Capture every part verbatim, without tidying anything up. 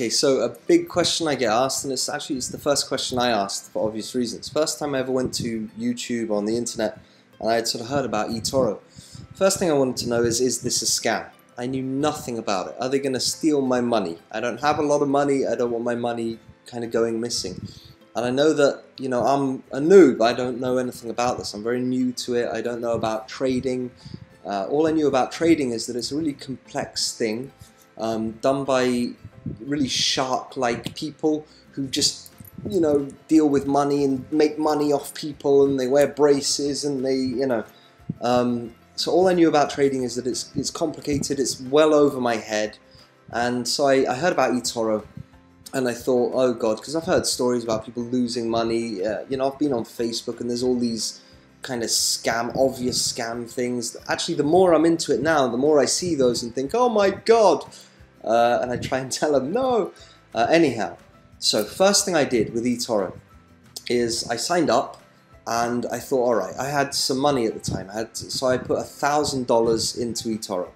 Okay, so a big question I get asked, and it's actually it's the first question I asked for obvious reasons. First time I ever went to YouTube on the internet, and I had sort of heard about eToro. First thing I wanted to know is, is this a scam? I knew nothing about it. Are they going to steal my money? I don't have a lot of money. I don't want my money kind of going missing. And I know that, you know, I'm a noob. I don't know anything about this. I'm very new to it. I don't know about trading. Uh, all I knew about trading is that it's a really complex thing um, done by really shark-like people who just, you know, deal with money and make money off people, and they wear braces and they, you know. Um, so all I knew about trading is that it's, it's complicated. It's well over my head. And so I, I heard about eToro. And I thought, oh God, because I've heard stories about people losing money. Uh, you know, I've been on Facebook and there's all these kind of scam, obvious scam things. Actually, the more I'm into it now, the more I see those and think, oh my God. Uh, and I try and tell them, no. Uh, anyhow, so first thing I did with eToro is I signed up and I thought, all right, I had some money at the time. I had to, so I put one thousand dollars into eToro.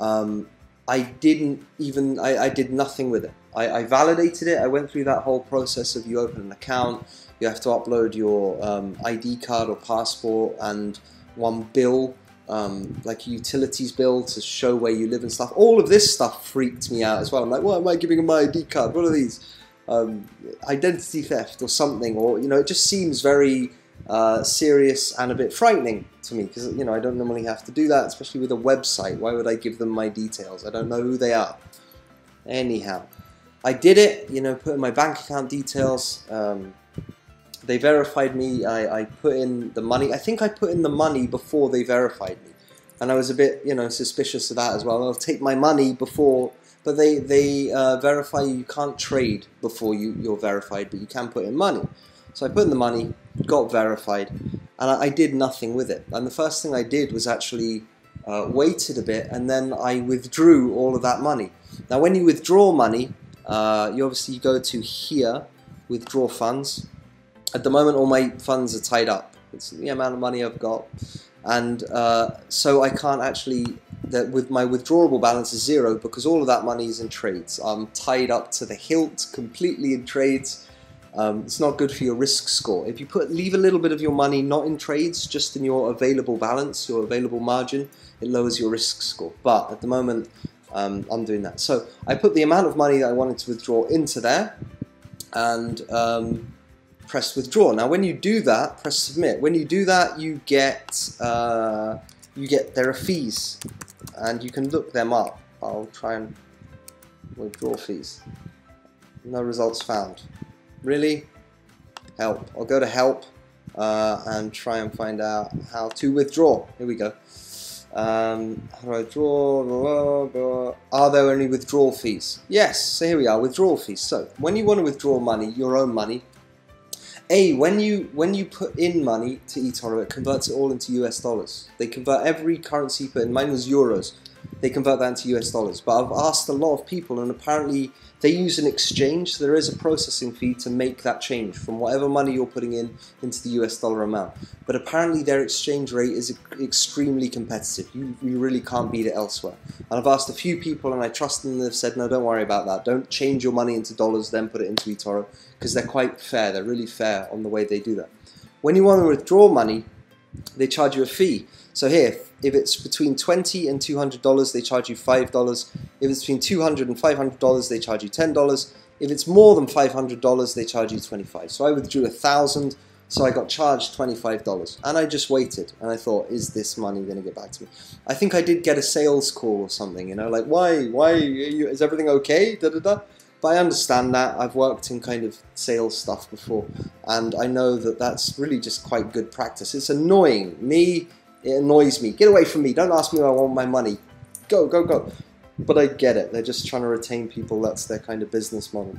Um, I didn't even, I, I did nothing with it. I, I validated it. I went through that whole process of you open an account, you have to upload your um, I D card or passport and one bill, um, like a utilities bill to show where you live and stuff. All of this stuff freaked me out as well. I'm like, why am I giving them my I D card? What are these? Um, identity theft or something, or, you know, it just seems very uh, serious and a bit frightening to me because, you know, I don't normally have to do that, especially with a website. Why would I give them my details? I don't know who they are. Anyhow. I did it, you know, put in my bank account details, um, they verified me, I, I put in the money, I think I put in the money before they verified me, and I was a bit, you know, suspicious of that as well. I'll take my money before, but they, they uh, verify you, you can't trade before you, you're verified, but you can put in money. So I put in the money, got verified, and I, I did nothing with it, and the first thing I did was actually uh, waited a bit, and then I withdrew all of that money. Now when you withdraw money, Uh, you obviously go to here, withdraw funds. At the moment all my funds are tied up. It's the amount of money I've got. And uh, so I can't actually, that with my withdrawable balance is zero because all of that money is in trades. I'm tied up to the hilt, completely in trades. Um, it's not good for your risk score. If you put leave a little bit of your money not in trades, just in your available balance, your available margin, it lowers your risk score. But at the moment, Um, I'm doing that. So I put the amount of money that I wanted to withdraw into there and um, press withdraw. Now when you do that, press submit. When you do that, you get, uh, you get there are fees and you can look them up. I'll try and withdraw fees. No results found. Really? Help. I'll go to help uh, and try and find out how to withdraw. Here we go. Um, how do I draw? Blah, blah. Are there any withdrawal fees? Yes, so here we are, withdrawal fees. So when you want to withdraw money, your own money, A, when you when you put in money to eToro, it converts it all into U S dollars. They convert every currency put in, mine was euros, they convert that into U S dollars. But I've asked a lot of people and apparently they use an exchange, so there is a processing fee to make that change from whatever money you're putting in into the U S dollar amount. But apparently their exchange rate is extremely competitive. You, you really can't beat it elsewhere. And I've asked a few people and I trust them and they've said, no, don't worry about that. Don't change your money into dollars, then put it into eToro, because they're quite fair. They're really fair on the way they do that. When you want to withdraw money, they charge you a fee. So here, if it's between twenty dollars and two hundred dollars, they charge you five dollars. If it's between two hundred dollars and five hundred dollars, they charge you ten dollars. If it's more than five hundred dollars, they charge you twenty-five dollars. So I withdrew one thousand dollars, so I got charged twenty-five dollars. And I just waited, and I thought, is this money going to get back to me? I think I did get a sales call or something, you know, like, why, why, you, is everything okay, da da da? But I understand that. I've worked in kind of sales stuff before, and I know that that's really just quite good practice. It's annoying me. It annoys me. Get away from me. Don't ask me where I want my money. Go, go, go. But I get it. They're just trying to retain people. That's their kind of business model.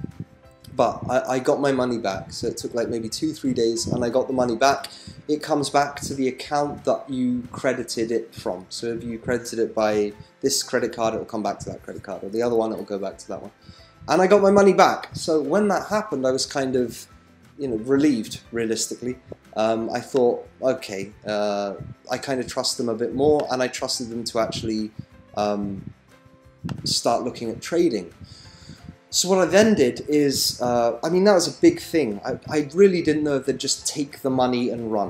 But I, I got my money back. So it took like maybe two, three days and I got the money back. It comes back to the account that you credited it from. So if you credited it by this credit card, it will come back to that credit card. Or the other one, it will go back to that one. And I got my money back. So when that happened, I was kind of, you know, relieved, realistically. Um, I thought, okay, uh, I kind of trust them a bit more, and I trusted them to actually um, start looking at trading. So what I then did is, uh, I mean, that was a big thing. I, I really didn't know if they'd just take the money and run.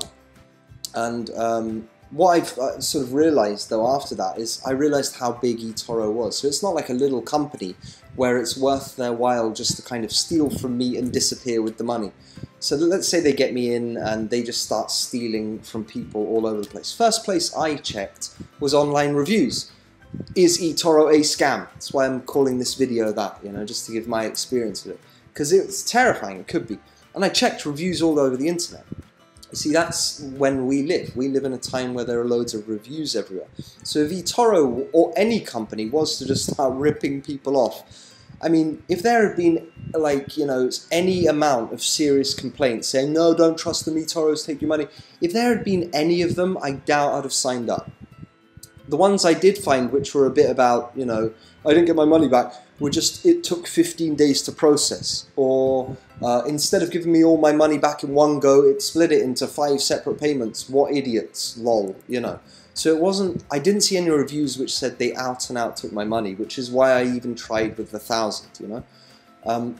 And um, what I've uh, sort of realized, though, after that is I realized how big eToro was. So it's not like a little company where it's worth their while just to kind of steal from me and disappear with the money. So let's say they get me in and they just start stealing from people all over the place. First place I checked was online reviews. Is eToro a scam? That's why I'm calling this video that, you know, just to give my experience of it. Because it's terrifying, it could be. And I checked reviews all over the internet. You see, that's when we live. We live in a time where there are loads of reviews everywhere. So if eToro or any company was to just start ripping people off, I mean, if there had been, like, you know, any amount of serious complaints saying, no, don't trust them, eToro's take your money, if there had been any of them, I doubt I'd have signed up. The ones I did find, which were a bit about, you know, I didn't get my money back, were just, it took fifteen days to process. Or uh, instead of giving me all my money back in one go, it split it into five separate payments. What idiots, lol, you know. So it wasn't, I didn't see any reviews which said they out and out took my money, which is why I even tried with the thousand, you know. Um,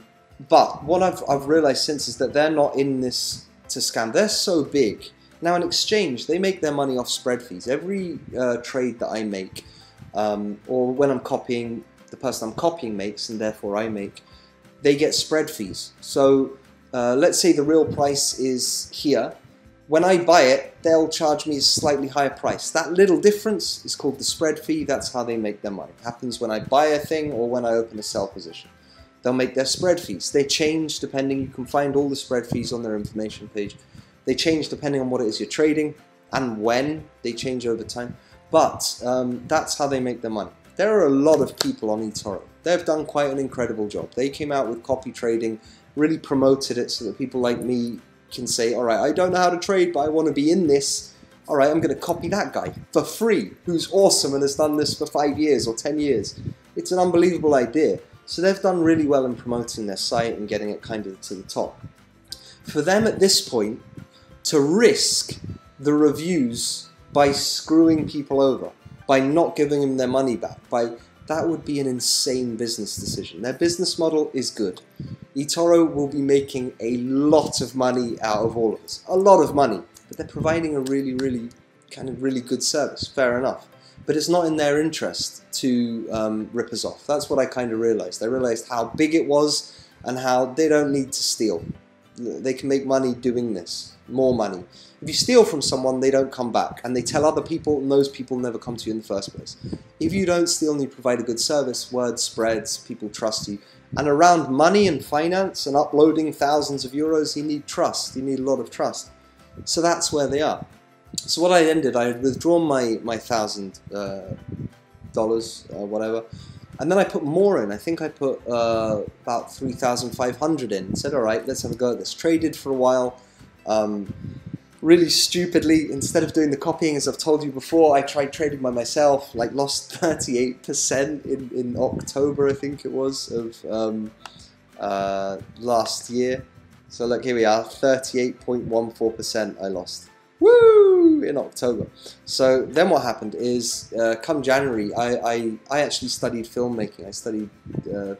but what I've, I've realized since is that they're not in this to scam. They're so big. Now in exchange, they make their money off spread fees. Every uh, trade that I make, um, or when I'm copying, the person I'm copying makes, and therefore I make, they get spread fees. So uh, let's say the real price is here. When I buy it, they'll charge me a slightly higher price. That little difference is called the spread fee. That's how they make their money. It happens when I buy a thing or when I open a sell position. They'll make their spread fees. They change depending. You can find all the spread fees on their information page. They change depending on what it is you're trading and when. They change over time. But um, that's how they make their money. There are a lot of people on eToro. They've done quite an incredible job. They came out with copy trading, really promoted it so that people like me can say, all right, I don't know how to trade, but I want to be in this. All right, I'm going to copy that guy for free, who's awesome and has done this for five years or ten years. It's an unbelievable idea. So they've done really well in promoting their site and getting it kind of to the top. For them at this point to risk the reviews by screwing people over, by not giving them their money back, by that would be an insane business decision. Their business model is good. eToro will be making a lot of money out of all of us. A lot of money. But they're providing a really, really, kind of really good service. Fair enough. But it's not in their interest to um, rip us off. That's what I kind of realized. I realized how big it was and how they don't need to steal. They can make money doing this. More money. If you steal from someone, they don't come back. And they tell other people, and those people never come to you in the first place. If you don't steal and you provide a good service, word spreads, people trust you. And around money and finance and uploading thousands of euros, you need trust. You need a lot of trust. So that's where they are. So what I ended, I had withdrawn my my thousand uh, dollars or whatever, and then I put more in. I think I put uh, about three thousand five hundred in. And said, all right, let's have a go at this. Traded for a while. Um, really stupidly, instead of doing the copying, as I've told you before, I tried trading by myself, like lost thirty-eight percent in, in October, I think it was, of um, uh, last year. So look, here we are, thirty-eight point one four percent I lost. Woo! In October. So then what happened is, uh, come January, I, I, I actually studied filmmaking. I studied uh,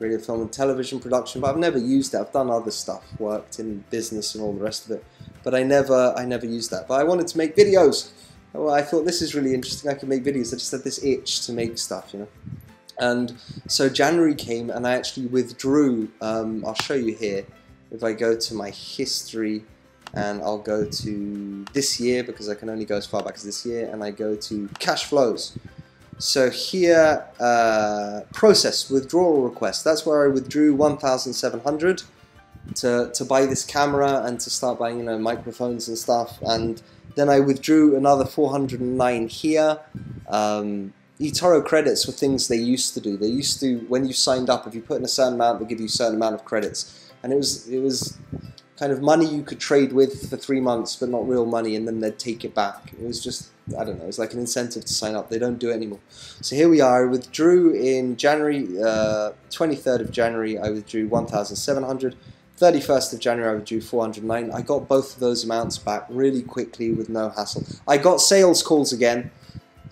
radio, film and television production, but I've never used it. I've done other stuff, worked in business and all the rest of it, but I never I never used that. But I wanted to make videos. Well, I thought this is really interesting, I can make videos. I just had this itch to make stuff, you know. And so January came and I actually withdrew. um, I'll show you here. If I go to my history and I'll go to this year, because I can only go as far back as this year, and I go to cash flows. So here, uh, process, withdrawal request. That's where I withdrew one thousand seven hundred to, to buy this camera and to start buying, you know, microphones and stuff. And then I withdrew another four hundred nine here. Um, eToro credits were things they used to do. They used to, when you signed up, if you put in a certain amount, they give you a certain amount of credits. And it was, it was kind of money you could trade with for three months, but not real money, and then they'd take it back. It was just, I don't know, it's like an incentive to sign up. They don't do it anymore. So here we are. I withdrew in January, uh, twenty-third of January, I withdrew one thousand seven hundred. thirty-first of January, I withdrew four hundred nine. I got both of those amounts back really quickly with no hassle. I got sales calls again,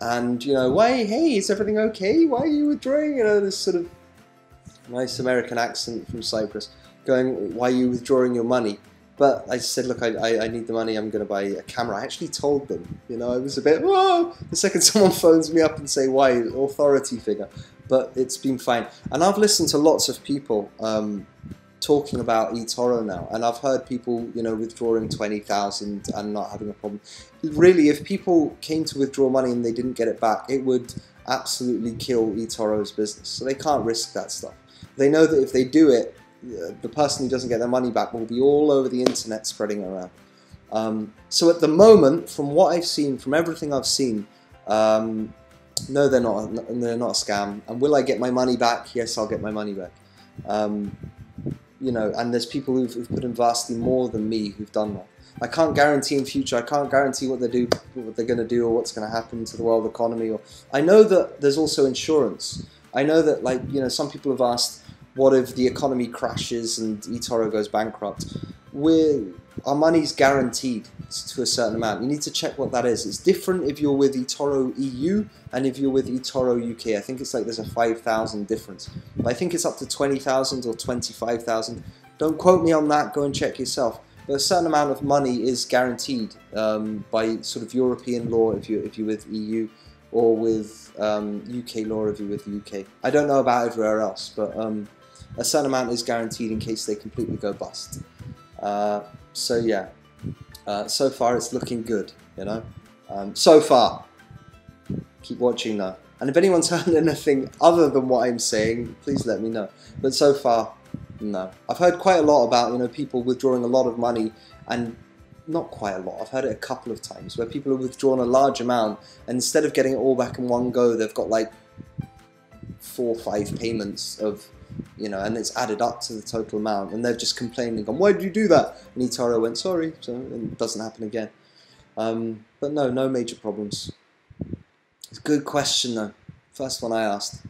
and, you know, why, hey, is everything okay? Why are you withdrawing? You know, this sort of nice American accent from Cyprus, going, why are you withdrawing your money? But I said, look, I, I, I need the money, I'm going to buy a camera. I actually told them, you know, I was a bit, whoa, the second someone phones me up and say, why, authority figure. But it's been fine. And I've listened to lots of people um, talking about eToro now, and I've heard people, you know, withdrawing twenty thousand and not having a problem. Really, if people came to withdraw money and they didn't get it back, it would absolutely kill eToro's business. So they can't risk that stuff. They know that if they do it, the person who doesn't get their money back will be all over the internet spreading it around. Um, so at the moment, from what I've seen, from everything I've seen, um, no, they're not, they're not a scam. And will I get my money back? Yes, I'll get my money back. Um, you know, and there's people who've, who've put in vastly more than me who've done that. I can't guarantee in future, I can't guarantee what they do, what they're going to do, or what's going to happen to the world economy. Or I know that there's also insurance. I know that, like, you know, some people have asked, what if the economy crashes and eToro goes bankrupt? We're, our money's guaranteed to a certain amount. You need to check what that is. It's different if you're with eToro E U and if you're with eToro U K. I think it's like there's a five thousand difference. But I think it's up to twenty thousand or twenty-five thousand. Don't quote me on that. Go and check yourself. But a certain amount of money is guaranteed um, by sort of European law if you're, if you're with E U, or with um, U K law if you're with the U K. I don't know about everywhere else, but um, a certain amount is guaranteed in case they completely go bust. Uh, so yeah, uh, so far it's looking good, you know. Um, so far, keep watching though. And if anyone's heard anything other than what I'm saying, please let me know. But so far, no. I've heard quite a lot about, you know, people withdrawing a lot of money, and not quite a lot. I've heard it a couple of times where people have withdrawn a large amount, and instead of getting it all back in one go, they've got like four or five payments of, you know, and it's added up to the total amount, and they're just complaining, "Gone, why did you do that?" And eToro went, "Sorry," so it doesn't happen again. Um, but no, no major problems. It's a good question though. First one I asked.